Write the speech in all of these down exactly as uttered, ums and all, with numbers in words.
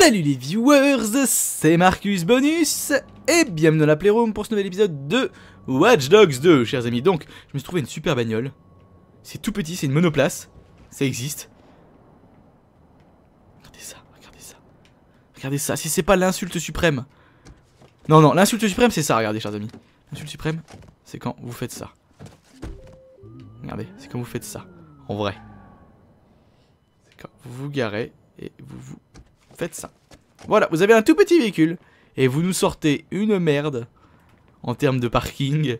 Salut les viewers, c'est Marcus Bonus et bienvenue dans la Playroom pour ce nouvel épisode de Watch Dogs deux, chers amis. Donc, je me suis trouvé une super bagnole. C'est tout petit, c'est une monoplace. Ça existe. Regardez ça, regardez ça. Regardez ça, si c'est pas l'insulte suprême. Non, non, l'insulte suprême c'est ça, regardez, chers amis. L'insulte suprême, c'est quand vous faites ça. Regardez, c'est quand vous faites ça, en vrai. C'est quand vous vous garez et vous vous... faites ça. Voilà, vous avez un tout petit véhicule et vous nous sortez une merde en termes de parking.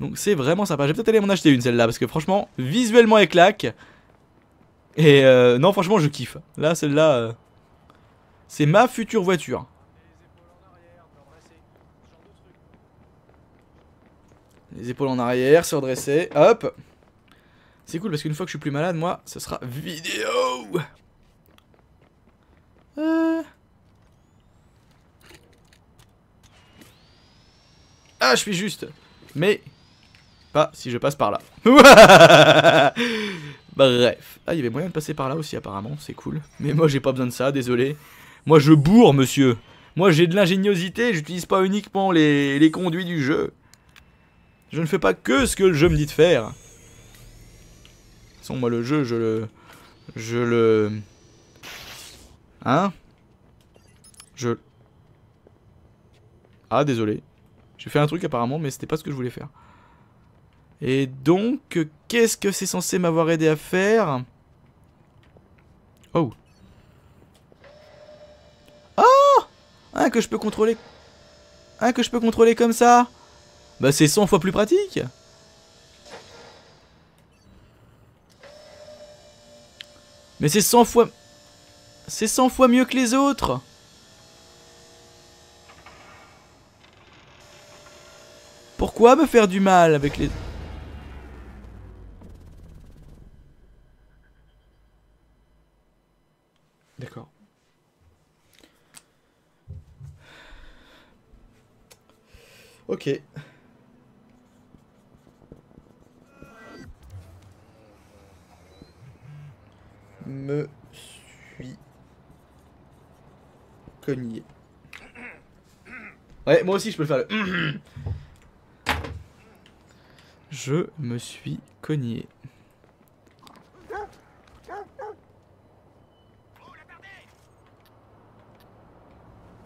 Donc c'est vraiment sympa. Je vais peut-être aller m'en acheter une celle-là parce que franchement, visuellement elle claque. Et euh, non, franchement, je kiffe. Là, celle-là, euh, c'est ma future voiture. Les épaules en arrière, se redresser. Hop. C'est cool parce qu'une fois que je suis plus malade, moi, ce sera vidéo. Euh... Ah, je suis juste. Mais pas si je passe par là. Bref. Ah, il y avait moyen de passer par là aussi apparemment, c'est cool. Mais moi j'ai pas besoin de ça, désolé. Moi je bourre, monsieur. Moi j'ai de l'ingéniosité, j'utilise pas uniquement les... les conduits du jeu. Je ne fais pas que ce que le jeu me dit de faire. De toute façon, moi le jeu, je le... Je le... Hein? Je... Ah, désolé. J'ai fait un truc apparemment, mais c'était pas ce que je voulais faire. Et donc, qu'est-ce que c'est censé m'avoir aidé à faire? Oh. Oh! Un que je peux contrôler... Un que je peux contrôler comme ça? Bah, c'est cent fois plus pratique. Mais c'est cent fois... C'est cent fois mieux que les autres. Pourquoi me faire du mal avec les... D'accord. Ok. Me... Cognier. Ouais, moi aussi je peux le faire le... Je me suis cogné.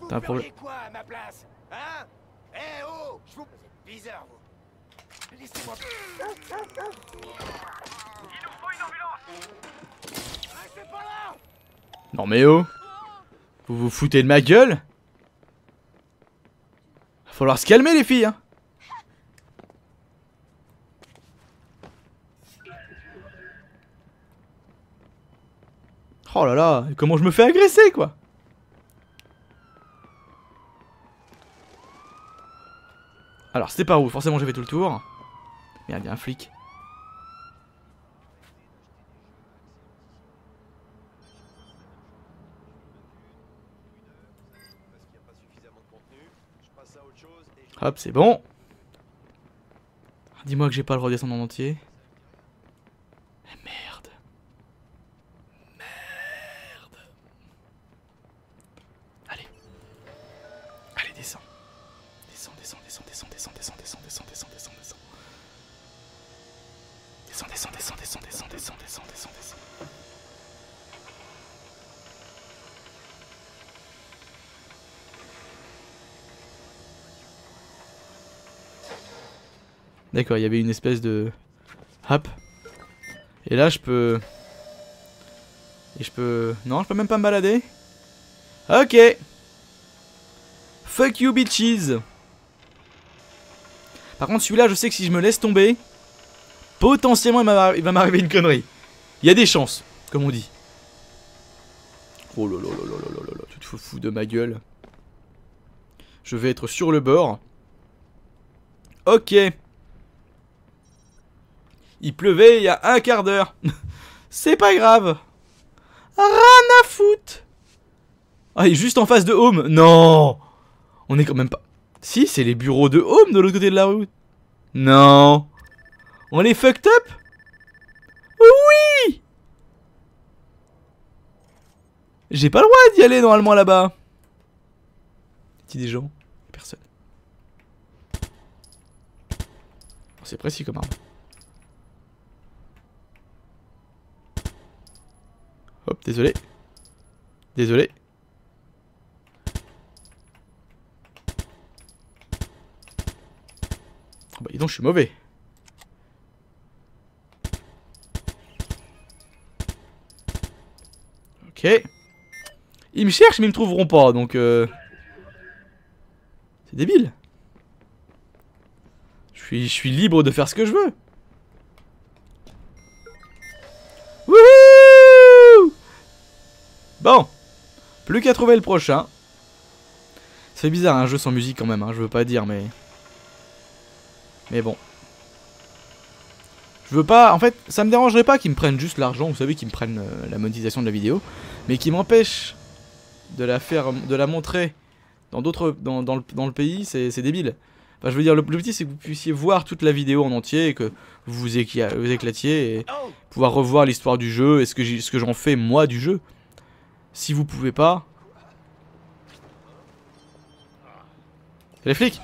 T'as un problème. Quoi à ma place, hein? Eh oh, je vous... C'est bizarre, vous. Laissez-moi... Il nous faut une ambulance. Restez pas là. Non mais oh. Vous vous foutez de ma gueule? Va falloir se calmer les filles hein. Oh là là, comment je me fais agresser quoi. Alors c'était par où? Forcément j'ai fait tout le tour. Merde, il y a un flic. Hop, c'est bon. Dis-moi que j'ai pas le droit de descendre en entier. Eh merde. Merde. Allez. Allez, descends. Descends, descends, descends, descends, descends, descends, descends, descends, descends, descends, descends. Descends, descends, descends, descends, descends, descends, descends, descends, descends. D'accord, il y avait une espèce de... Hop. Et là, je peux... Et je peux... Non, je peux même pas me balader. Ok. Fuck you, bitches. Par contre, celui-là, je sais que si je me laisse tomber, potentiellement, il va m'arriver une connerie. Il y a des chances, comme on dit. Oh là là là là là là là, tu te fous de ma gueule. Je vais être sur le bord. Ok. Il pleuvait il y a un quart d'heure. C'est pas grave. Rien à foutre. Ah, il est juste en face de Home. Non. On est quand même pas... Si, c'est les bureaux de Home de l'autre côté de la route. Non. On les fucked up. Oui. J'ai pas le droit d'y aller normalement là-bas. Y a des gens? Personne. C'est précis comme arme. Hop, désolé. Désolé. Oh bah dis donc, je suis mauvais. Ok. Ils me cherchent mais ils me trouveront pas, donc euh... c'est débile. Je suis, je suis libre de faire ce que je veux. Wouhou! Bon. Plus qu'à trouver le prochain. Ça fait bizarre un jeu sans musique quand même, hein, je veux pas dire mais... Mais bon. Je veux pas... En fait, ça me dérangerait pas qu'ils me prennent juste l'argent, vous savez, qu'ils me prennent euh, la monétisation de la vidéo, mais qu'ils m'empêchent de la faire, de la montrer dans d'autres... Dans, dans, le, dans le pays, c'est débile. Enfin, je veux dire, le, le petit, c'est que vous puissiez voir toute la vidéo en entier et que vous vous éclatiez et pouvoir revoir l'histoire du jeu et ce que j'en fais, moi, du jeu. Si vous pouvez pas... Les flics!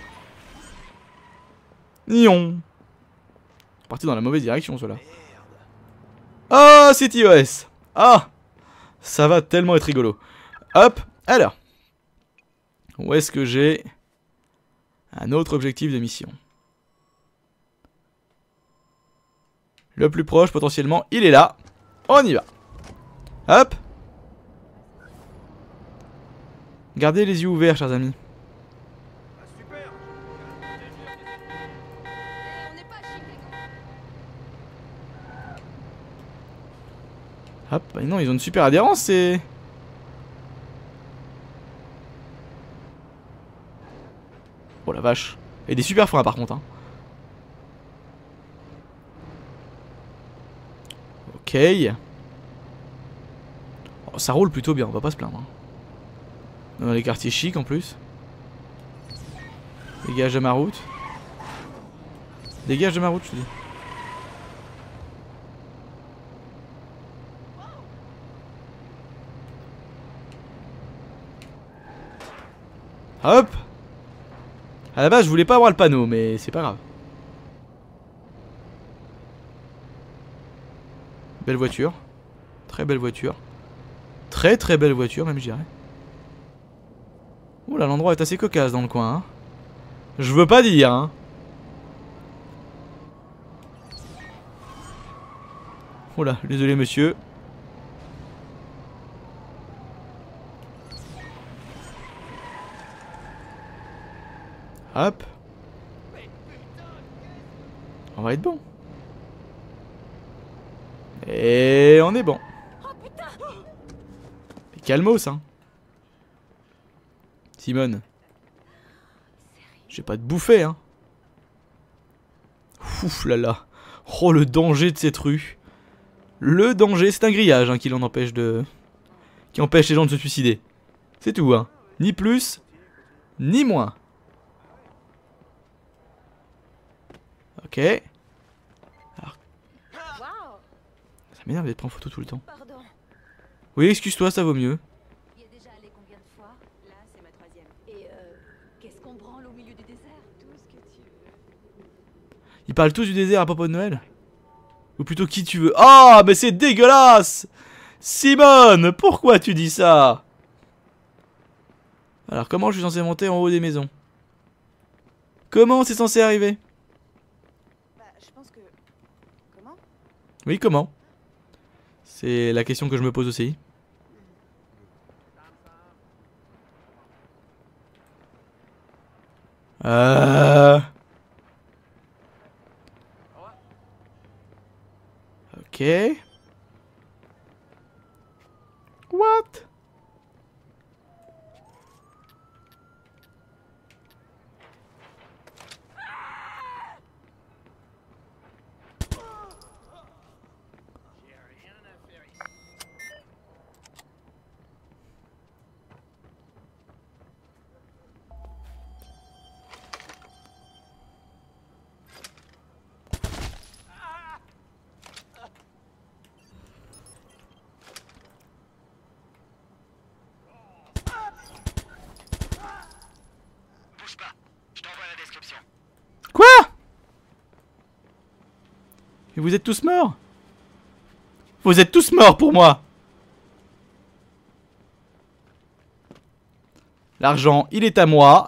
Nyon. Parti dans la mauvaise direction, ceux-là. Oh, C T O S. Ah, ça va tellement être rigolo. Hop, alors. Où est-ce que j'ai un autre objectif de mission? Le plus proche, potentiellement, il est là. On y va. Hop. Gardez les yeux ouverts, chers amis. Hop, bah non, ils ont une super adhérence, c'est... Oh la vache. Et des super freins par contre, hein. Ok. Oh, ça roule plutôt bien, on va pas se plaindre, hein. Dans les quartiers chics en plus. Dégage de ma route. Dégage de ma route, je te dis. Hop! À la base, je voulais pas avoir le panneau, mais c'est pas grave. Belle voiture. Très belle voiture. Très très belle voiture, même, je dirais. Oula, l'endroit est assez cocasse dans le coin, hein. Je veux pas dire, hein. Oula, désolé, monsieur. Hop. On va être bon. Et on est bon. Calmos, hein. Simone. J'ai pas de bouffée, hein. Ouf là là. Oh, le danger de cette rue. Le danger, c'est un grillage, hein, qui l'en empêche de... Qui empêche les gens de se suicider. C'est tout, hein. Ni plus, ni moins. Ok. Alors... Ça m'énerve d'être pris en photo tout le temps. Oui, excuse-toi, ça vaut mieux. Ils parlent tous du désert à propos de Noël? Ou plutôt qui tu veux? Ah, oh, mais c'est dégueulasse! Simone, pourquoi tu dis ça? Alors, comment je suis censé monter en haut des maisons? Comment c'est censé arriver? Oui, comment? C'est la question que je me pose aussi. Euh... Ok. What? Je t'envoie la description. Quoi? Mais vous êtes tous morts. Vous êtes tous morts pour moi. L'argent, il est à moi.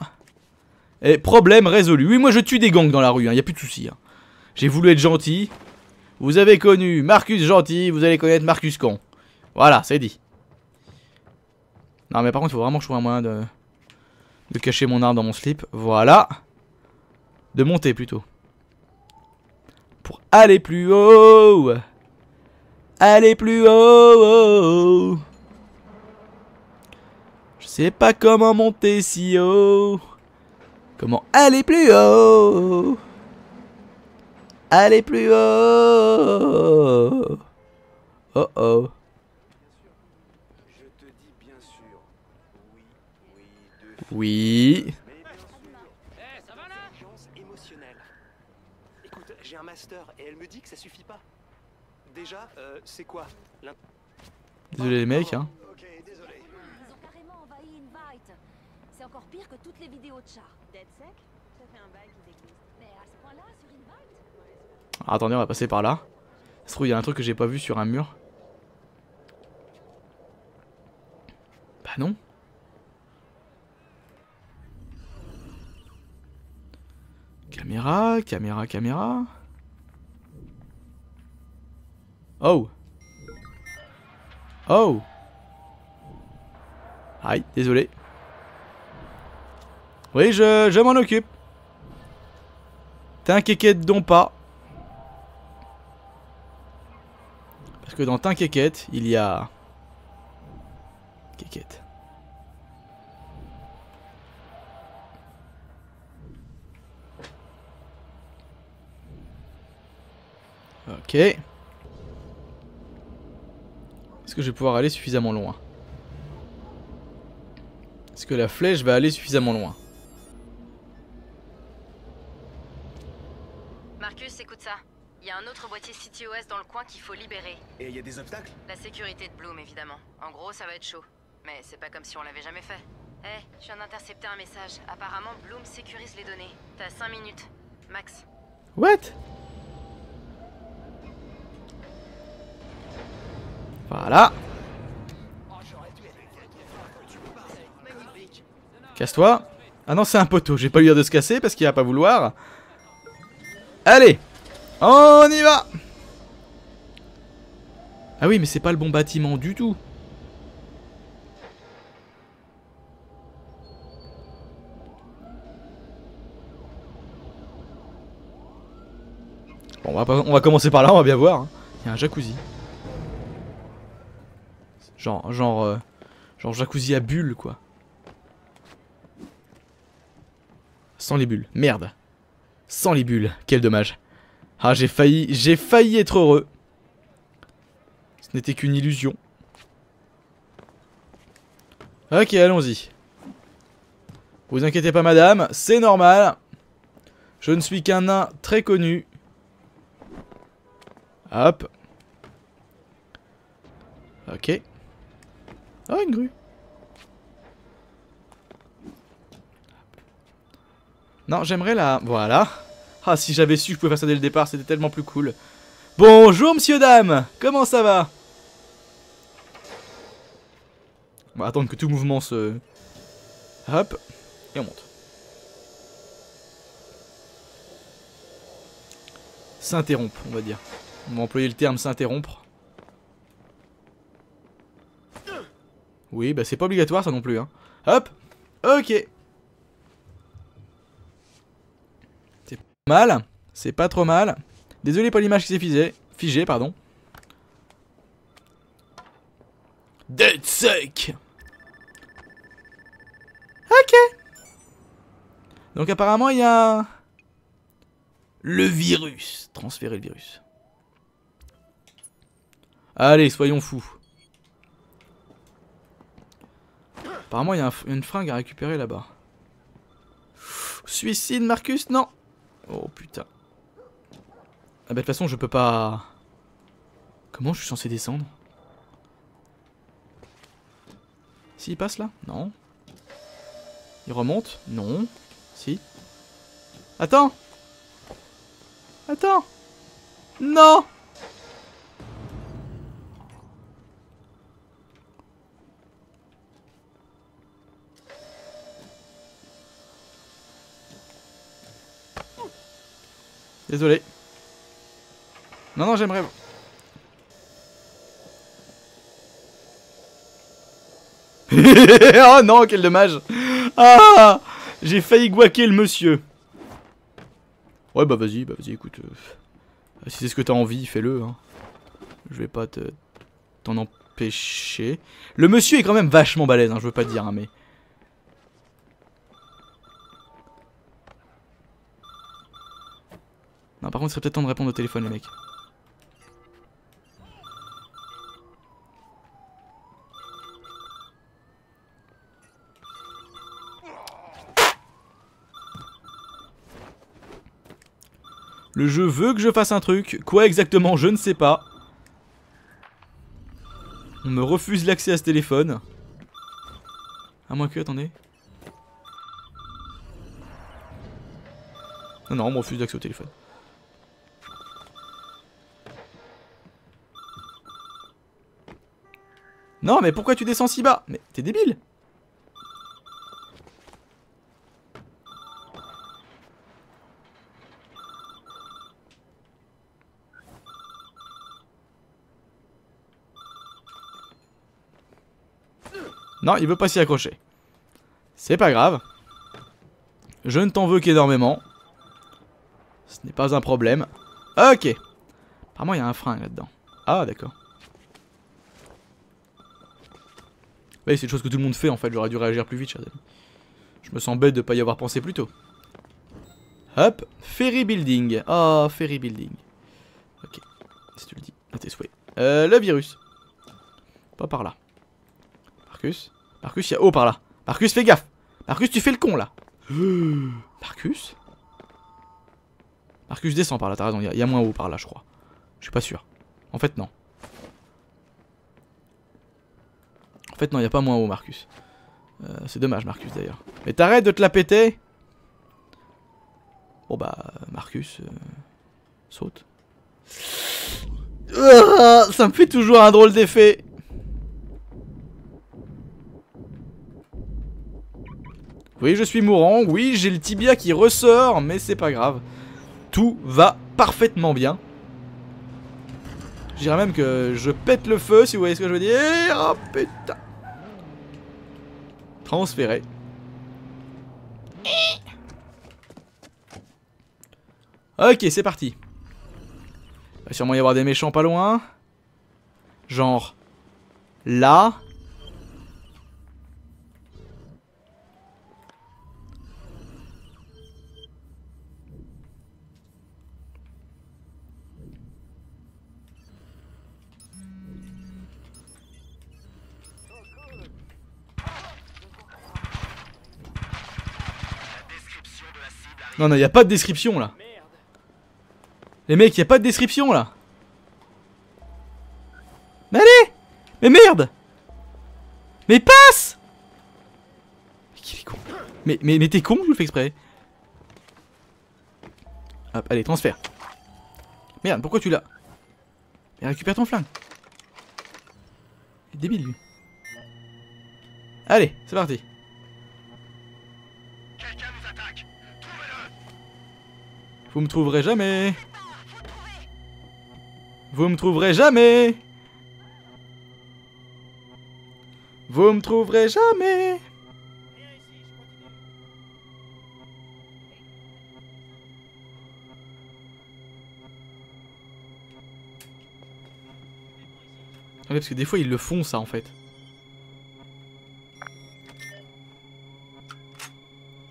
Et problème résolu. Oui, moi je tue des gangs dans la rue, il hein, n'y a plus de soucis. Hein. J'ai voulu être gentil. Vous avez connu Marcus gentil, vous allez connaître Marcus con. Voilà, c'est dit. Non mais par contre, il faut vraiment trouver un moyen de... de cacher mon arme dans mon slip. Voilà. De monter plutôt. Pour aller plus haut. Aller plus haut. Je sais pas comment monter si haut. Comment aller plus haut. Aller plus haut. Oh oh. Oui. Eh, ça va là ? Émotionnelle. Écoute, j'ai un master et elle me dit que ça suffit pas. Déjà, euh, c'est quoi ? Désolé les mecs, hein. Ok, désolé. Ils ont carrément envahi une bite. C'est encore pire que toutes les vidéos de char. DedSec ? Ça fait un bail qu'ils existent. Mais à ce point-là, sur une bite ? Attendez, on va passer par là. Ça se trouve, il y a un truc que j'ai pas vu sur un mur. Bah non. Caméra, caméra, caméra. Oh. Oh. Aïe, désolé. Oui, je, je m'en occupe. T'inquiète donc pas. Parce que dans t'inquiète, il y a... Kékette. Ok. Est-ce que je vais pouvoir aller suffisamment loin? Est-ce que la flèche va aller suffisamment loin? Marcus, écoute ça. Il y a un autre boîtier C T O S dans le coin qu'il faut libérer. Et il y a des obstacles? La sécurité de Bloom, évidemment. En gros, ça va être chaud. Mais c'est pas comme si on l'avait jamais fait. Eh, hey, je viens d'intercepter un message. Apparemment, Bloom sécurise les données. T'as cinq minutes. Max. What? Voilà. Casse-toi. Ah non, c'est un poteau. J'ai pas eu l'air de se casser parce qu'il va pas vouloir. Allez, on y va. Ah oui, mais c'est pas le bon bâtiment du tout. Bon, on va, pas, on va commencer par là, on va bien voir. Il y a un jacuzzi. Genre, genre, euh, genre jacuzzi à bulles, quoi. Sans les bulles, merde. Sans les bulles, quel dommage. Ah, j'ai failli, j'ai failli être heureux. Ce n'était qu'une illusion. Ok, allons-y. Vous inquiétez pas, madame, c'est normal. Je ne suis qu'un nain très connu. Hop. Ok. Oh, une grue. Non, j'aimerais la... Voilà. Ah, si j'avais su, je pouvais faire ça dès le départ, c'était tellement plus cool. Bonjour, monsieur, dame. Comment ça va? On va attendre que tout mouvement se... Hop. Et on monte. S'interrompre, on va dire. On va employer le terme s'interrompre. Oui, bah c'est pas obligatoire ça non plus, hein. Hop. Ok. C'est pas mal. C'est pas trop mal. Désolé pour l'image qui s'est figée. Figée, pardon. DedSec. Ok. Donc apparemment il y a... Le virus. Transférer le virus. Allez, soyons fous. Apparemment, il y a un, une fringue à récupérer là-bas. Suicide, Marcus? Non. Oh putain. Ah bah, de toute façon, je peux pas. Comment je suis censé descendre? S'il passe là? Non. Il remonte? Non. Si. Attends. Attends. Non. Désolé. Non, non, j'aimerais... Oh non, quel dommage. Ah, j'ai failli guaquer le monsieur. Ouais, bah vas-y, bah vas-y, écoute. Euh, si c'est ce que t'as envie, fais-le. Hein. Je vais pas te t'en empêcher. Le monsieur est quand même vachement balèze, hein, je veux pas te dire, hein, mais... Non, par contre, il serait peut-être temps de répondre au téléphone, les mecs. Le jeu veut que je fasse un truc. Quoi exactement, je ne sais pas. On me refuse l'accès à ce téléphone. À moins que, attendez. Non, non, on me refuse l'accès au téléphone. Non, mais pourquoi tu descends si bas? Mais t'es débile. Non, il veut pas s'y accrocher. C'est pas grave. Je ne t'en veux qu'énormément. Ce n'est pas un problème. Ok. Apparemment, il y a un frein là-dedans. Ah, d'accord. Ouais, c'est une chose que tout le monde fait en fait, j'aurais dû réagir plus vite, chers amis. Je me sens bête de pas y avoir pensé plus tôt. Hop, ferry building. Oh, ferry building. Ok, si tu le dis, à tes souhaits. Euh, le virus. Pas par là. Marcus, Marcus, il y a... Oh, par là. Marcus, fais gaffe. Marcus, tu fais le con, là. Marcus Marcus, descends par là, t'as raison, il y, y a moins haut par là, je crois. Je suis pas sûr. En fait, non. En fait non, il n'y a pas moins haut, Marcus. Euh, c'est dommage, Marcus, d'ailleurs. Mais t'arrêtes de te la péter. Bon bah, Marcus, euh, saute. Ah, ça me fait toujours un drôle d'effet. Oui, je suis mourant. Oui, j'ai le tibia qui ressort, mais c'est pas grave. Tout va parfaitement bien. Je dirais même que je pète le feu, si vous voyez ce que je veux dire. Oh putain. Transféré. Ok, c'est parti. Il va sûrement y avoir des méchants pas loin. Genre là. Non, non, il n'y a pas de description là. Les mecs, il n'y a pas de description là. Mais allez! Mais merde! Mais passe! Mais qu'il est con. Mais, mais, mais t'es con, je le fais exprès. Hop, allez, transfert. Merde, pourquoi tu l'as? Mais récupère ton flingue. Il est débile lui. Allez, c'est parti. Vous me trouverez jamais. Vous me trouverez jamais. Vous me trouverez jamais. Ouais, parce que des fois ils le font ça en fait.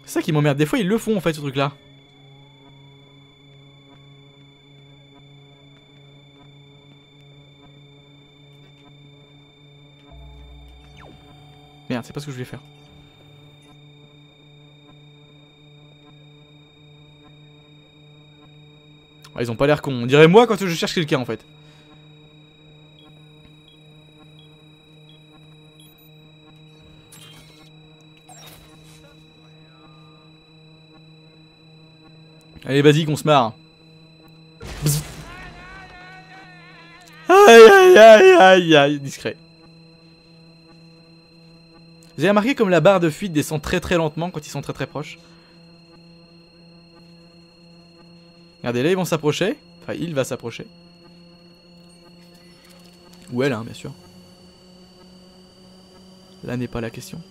C'est ça qui m'emmerde, des fois ils le font en fait ce truc là. Merde, c'est pas ce que je voulais faire. Ah, ils ont pas l'air cons. On dirait moi quand je cherche quelqu'un en fait. Allez, vas-y, qu'on se marre. Bzz. Aïe, aïe, aïe, aïe, aïe, discret. Vous avez remarqué comme la barre de fuite descend très très lentement quand ils sont très très proches. Regardez, là ils vont s'approcher. Enfin, il va s'approcher. Ou elle, hein, bien sûr. Là n'est pas la question.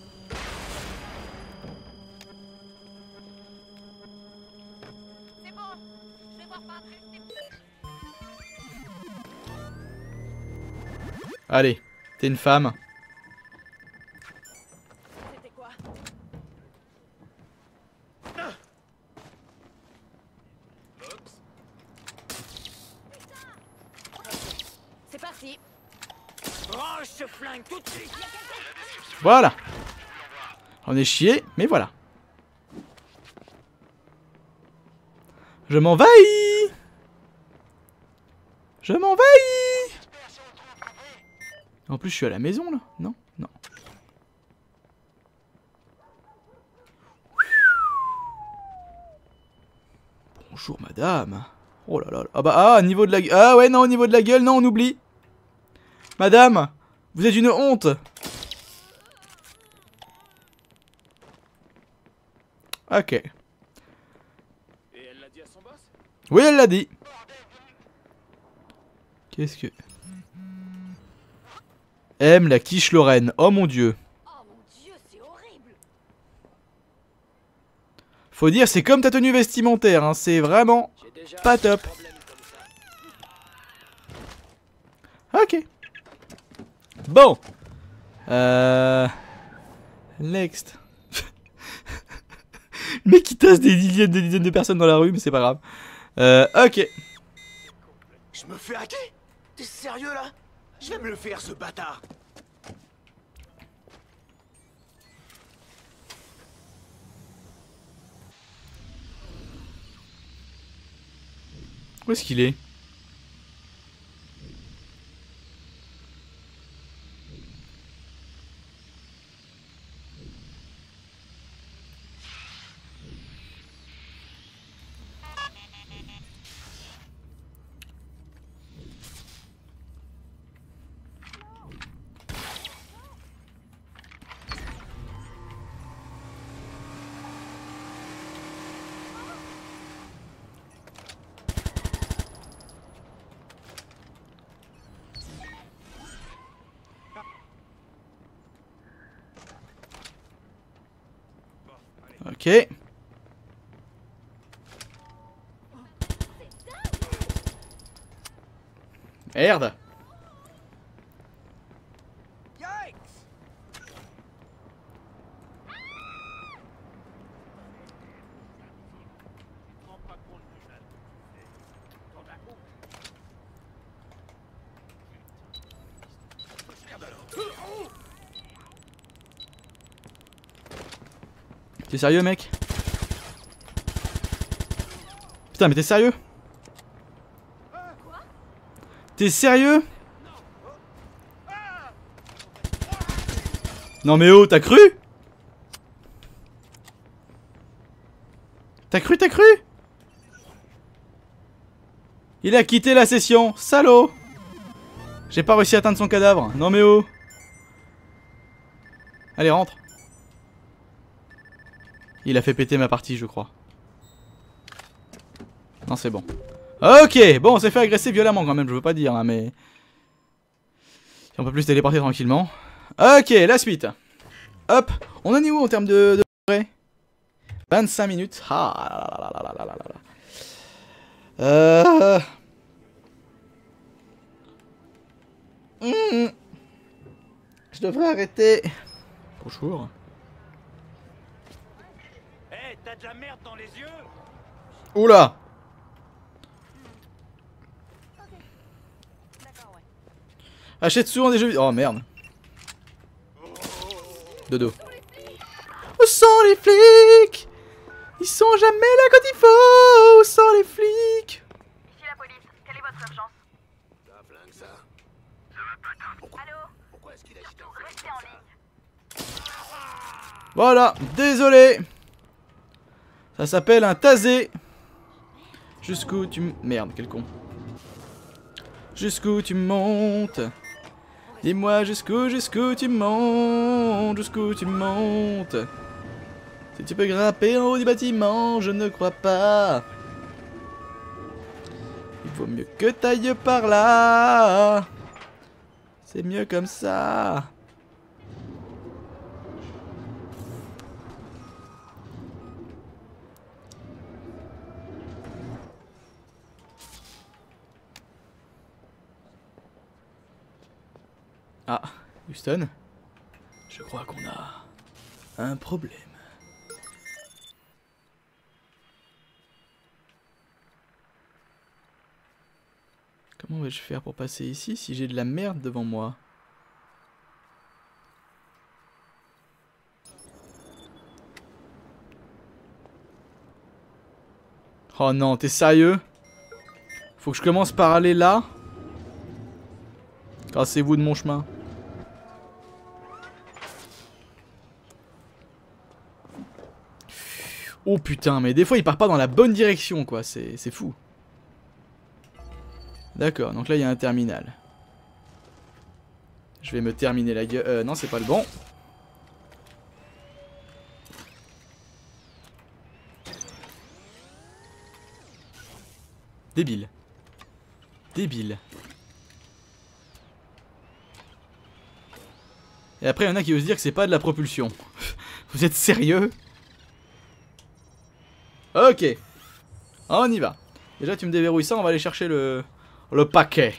Allez, t'es une femme. C'était quoi ? C'est parti. Range ce flingue tout de suite. Voilà. On est chié, mais voilà. Je m'envahis. Je m'envahis. En plus, je suis à la maison là, non? Non. Bonjour madame. Oh là là. Ah bah, ah, niveau de la gueule. Ah ouais, non, au niveau de la gueule, non, on oublie. Madame, vous êtes une honte. Ok. Et elle l'a dit à son boss? Oui, elle l'a dit. Qu'est-ce que. Aime la quiche Lorraine. Oh mon dieu. Oh mon dieu, c'est horrible. Faut dire, c'est comme ta tenue vestimentaire, hein, c'est vraiment pas top. Ok. Bon. Euh... Next. Le mec qui tasse des dizaines des dizaines de personnes dans la rue, mais c'est pas grave. Euh, ok. Je me fais hacker? T'es sérieux là? Je vais me le faire, ce bâtard. Où est-ce qu'il est? Ok. Merde. T'es sérieux, mec? Putain, mais t'es sérieux? T'es sérieux? Non mais oh, t'as cru? T'as cru, t'as cru? Il a quitté la session, salaud! J'ai pas réussi à atteindre son cadavre, non mais oh! Allez, rentre! Il a fait péter ma partie, je crois. Non, c'est bon. Ok, bon, on s'est fait agresser violemment quand même, je veux pas dire, hein, mais... On peut plus se téléporter tranquillement. Ok, la suite. Hop, on en est où en termes de... de... vingt-cinq minutes. Ah, là, là, là, là, là, là. Euh... Mmh. Je devrais arrêter. Bonjour. T'as de la merde dans les yeux. Oula. Achète souvent des jeux vidéo. Oh merde. Dodo. Où sont les flics? Ils sont jamais là quand il faut. Où sont les flics? Ici la police, quelle est votre urgence? Ça va plein que ça. Ça va pas tant. Pourquoi? Allô? Pourquoi est-ce qu'il a quitté? Restez en ligne. Voilà, désolé. Ça s'appelle un tasé. Jusqu'où tu m... Merde, quel con. Jusqu'où tu montes. Dis-moi jusqu'où, jusqu'où tu montes. Jusqu'où tu montes. Si tu peux grimper en haut du bâtiment, je ne crois pas. Il vaut mieux que t'ailles par là. C'est mieux comme ça. Ah, Houston, je crois qu'on a un problème. Comment vais-je faire pour passer ici si j'ai de la merde devant moi? Oh non, t'es sérieux? Faut que je commence par aller là? Cassez-vous de mon chemin. Oh putain, mais des fois il part pas dans la bonne direction quoi, c'est fou. D'accord, donc là il y a un terminal. Je vais me terminer la gueule. Euh, non, c'est pas le bon. Débile. Débile. Et après il y en a qui osent dire que c'est pas de la propulsion. Vous êtes sérieux? Ok, on y va. Déjà tu me déverrouilles ça, on va aller chercher le, le paquet.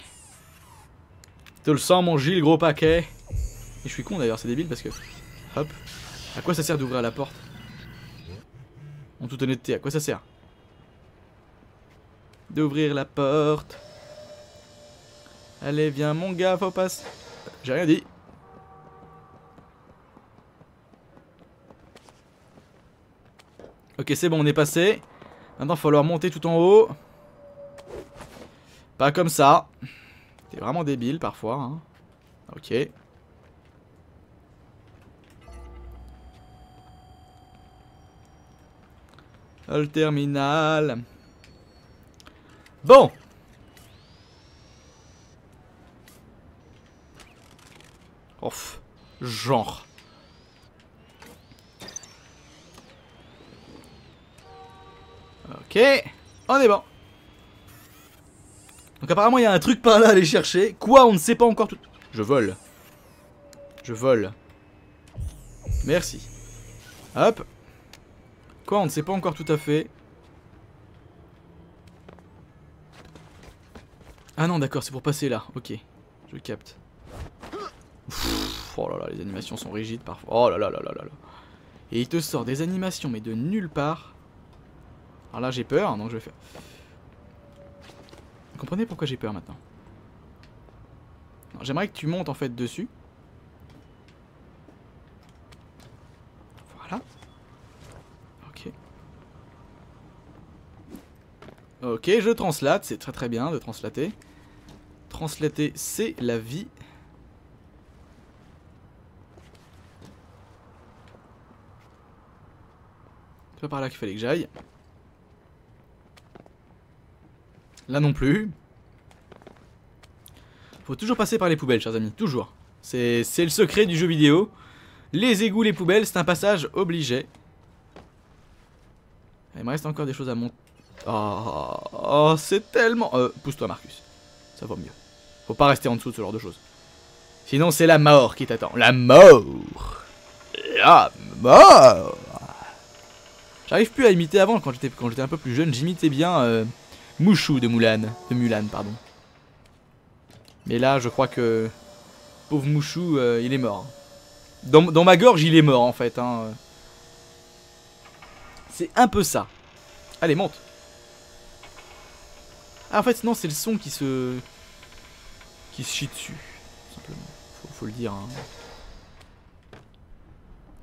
Tu le sens mon Gilles, gros paquet. Et je suis con d'ailleurs, c'est débile parce que... Hop, à quoi ça sert d'ouvrir la porte? En toute honnêteté, à quoi ça sert d'ouvrir la porte? Allez viens mon gars, faut passer... J'ai rien dit. Ok, c'est bon, on est passé. Maintenant, il va falloir monter tout en haut. Pas comme ça. T'es vraiment débile parfois. Hein. Ok. Le terminal. Bon. Ouf. Genre. Ok, on est bon. Donc apparemment il y a un truc par là à aller chercher. Quoi, on ne sait pas encore tout. Je vole. Je vole. Merci. Hop. Quoi, on ne sait pas encore tout à fait. Ah non d'accord, c'est pour passer là. Ok, je capte. Ouf, oh là là, les animations sont rigides parfois. Oh là là là là là là. Et il te sort des animations mais de nulle part. Alors là j'ai peur, donc je vais faire... Vous comprenez pourquoi j'ai peur maintenant? J'aimerais que tu montes en fait dessus. Voilà. Ok. Ok, je translate, c'est très très bien de translater. Translater c'est la vie. C'est pas par là qu'il fallait que j'aille. Là non plus. Faut toujours passer par les poubelles, chers amis, toujours. C'est le secret du jeu vidéo. Les égouts, les poubelles, c'est un passage obligé. Il me reste encore des choses à monter. Oh, oh c'est tellement... Euh, pousse-toi, Marcus. Ça va mieux. Faut pas rester en dessous de ce genre de choses. Sinon, c'est la mort qui t'attend. La mort. La mort. J'arrive plus à imiter avant, quand j'étais un peu plus jeune, j'imitais bien... Euh... Mouchou de Mulan, de Mulan pardon. Mais là je crois que pauvre Mouchou euh, il est mort. Dans, dans ma gorge il est mort en fait hein. C'est un peu ça. Allez monte. Ah en fait non c'est le son qui se... Qui se chie dessus simplement. Faut, faut le dire hein.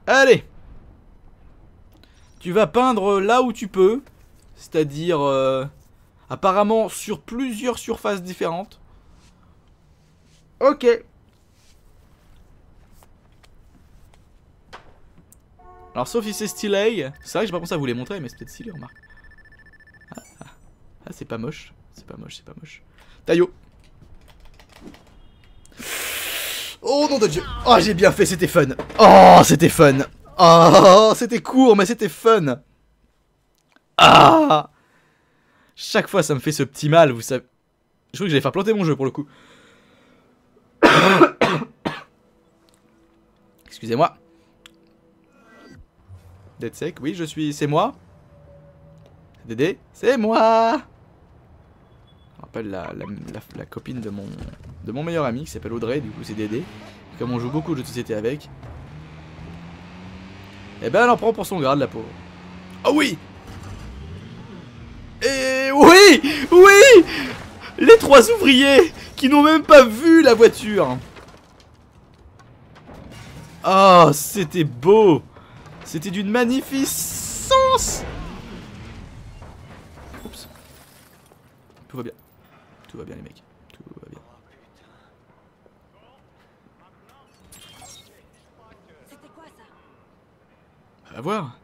Allez. Tu vas peindre là où tu peux. C'est à dire euh... apparemment sur plusieurs surfaces différentes. Ok. Alors sauf si c'est stylé. C'est vrai que j'ai pas pensé à vous les montrer mais c'est peut-être stylé remarque. Ah, ah, c'est pas moche. C'est pas moche, c'est pas moche. Taillot. Oh nom de Dieu. Oh, j'ai bien fait, c'était fun. Oh, c'était fun. Oh, c'était court, mais c'était fun. Ah. Chaque fois, ça me fait ce petit mal, vous savez. Je crois que j'allais faire planter mon jeu, pour le coup. Excusez-moi. DedSec, oui, je suis... C'est moi. Dédé, c'est moi. Je rappelle la, la, la, la copine de mon, de mon meilleur ami, qui s'appelle Audrey, du coup c'est Dédé. Et comme on joue beaucoup de jeux de société avec... Eh ben elle en prend pour son grade, la pauvre. Oh oui. Et oui. Oui. Les trois ouvriers qui n'ont même pas vu la voiture. Oh, c'était beau. C'était d'une magnificence. Oups. Tout va bien. Tout va bien les mecs. Tout va bien. C'était quoi ça? On va voir.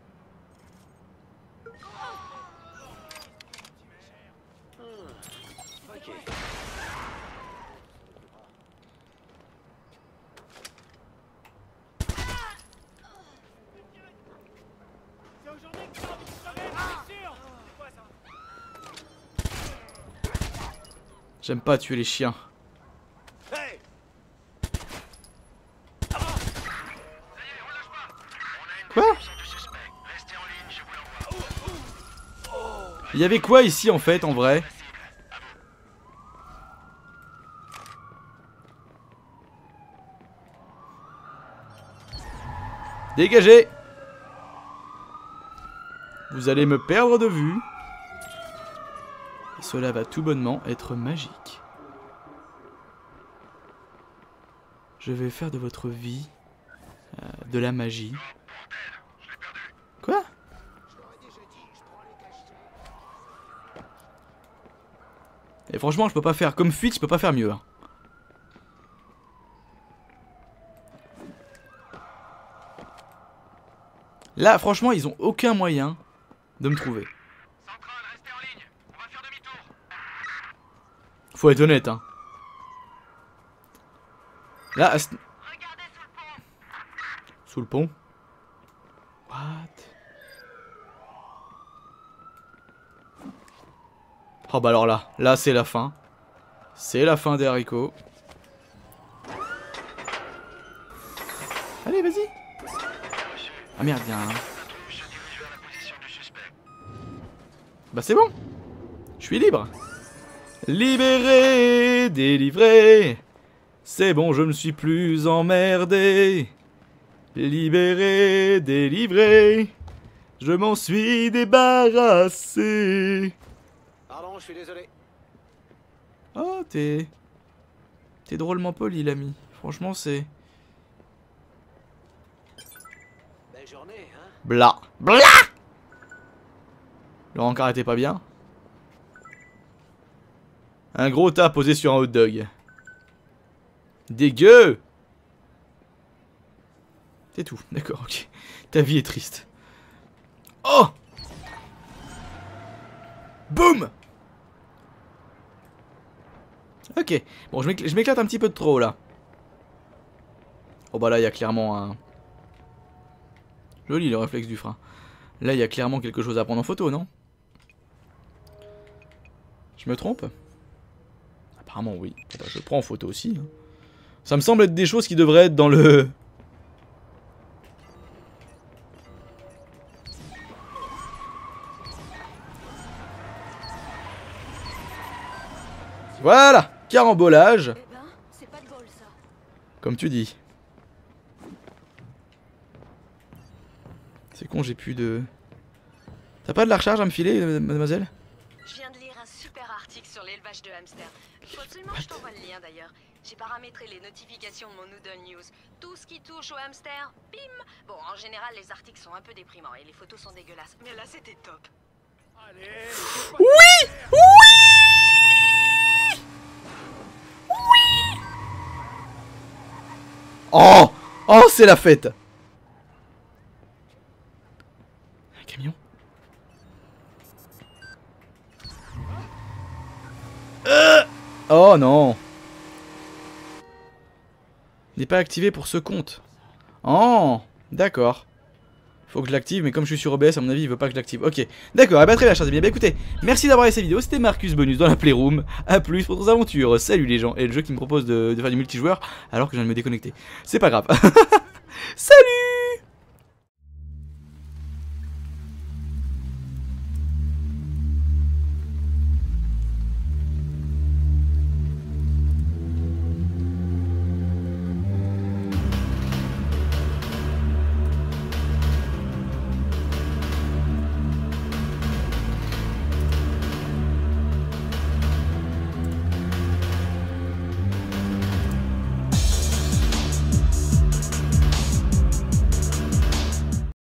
J'aime pas tuer les chiens. Hey ah. Quoi? Il y avait quoi ici en fait en vrai? Dégagez. Vous allez me perdre de vue. Cela va tout bonnement être magique. Je vais faire de votre vie euh, de la magie. Quoi? Et franchement, je peux pas faire comme fuite, je peux pas faire mieux. Hein. Là, franchement, ils ont aucun moyen de me trouver. Faut être honnête, hein. Là, sous le pont. What? Oh bah alors là, là c'est la fin. C'est la fin des haricots. Allez, vas-y. Ah merde, bien. Bah c'est bon. Je suis libre. Libéré, délivré, c'est bon, je ne suis plus emmerdé. Libéré, délivré, je m'en suis débarrassé. Pardon, je suis désolé. Oh, t'es... T'es drôlement poli, l'ami. Franchement, c'est... Belle journée, hein. Bla. Bla. Le rencard était pas bien. Un gros tas posé sur un hot dog. Dégueu! C'est tout, d'accord, ok. Ta vie est triste. Oh! Boum! Ok, bon, je m'éclate un petit peu de trop là. Oh bah là, il y a clairement un. Joli le réflexe du frein. Là, il y a clairement quelque chose à prendre en photo, non? Je me trompe? Apparemment oui, je prends en photo aussi. Ça me semble être des choses qui devraient être dans le... Voilà, carambolage. Comme tu dis. C'est con, j'ai plus de... T'as pas de la recharge à me filer, mademoiselle? Je viens de lire un super article sur l'élevage de hamsters. Faut absolument que je t'envoie le lien d'ailleurs. J'ai paramétré les notifications de mon Noodle News. Tout ce qui touche au hamster, bim. Bon, en général, les articles sont un peu déprimants et les photos sont dégueulasses. Mais là, c'était top. Allez, oui. Oui. Oui. Oh. Oh, c'est la fête. Un camion. Oh non. N'est pas activé pour ce compte. Oh, d'accord. Faut que je l'active, mais comme je suis sur O B S, à mon avis, il veut pas que je l'active. Ok, d'accord, eh ben, très bien, chers amis. Eh bien, écoutez, merci d'avoir regardé cette vidéo. C'était Marcus Bonus dans la Playroom. A plus pour d'autres aventures. Salut les gens. Et le jeu qui me propose de, de faire du multijoueur alors que je viens de me déconnecter. C'est pas grave. Salut.